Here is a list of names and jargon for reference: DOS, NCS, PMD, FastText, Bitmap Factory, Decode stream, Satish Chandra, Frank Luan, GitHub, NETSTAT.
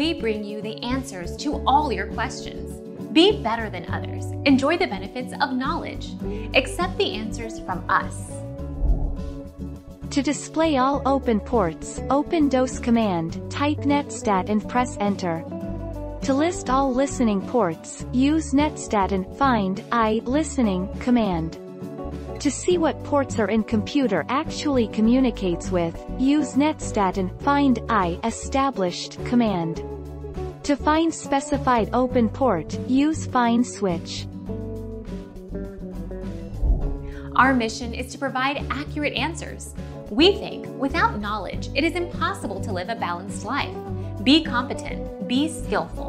we bring you the answers to all your questions. Be better than others. Enjoy the benefits of knowledge. Accept the answers from us. To display all open ports, open DOS command, type NETSTAT and press enter. To list all listening ports, use NETSTAT and find I listening command. To see what ports are in computer actually communicates with, use NETSTAT and find I established command. To find specified open port, use find switch. Our mission is to provide accurate answers. We think without knowledge, it is impossible to live a balanced life. Be competent, be skillful.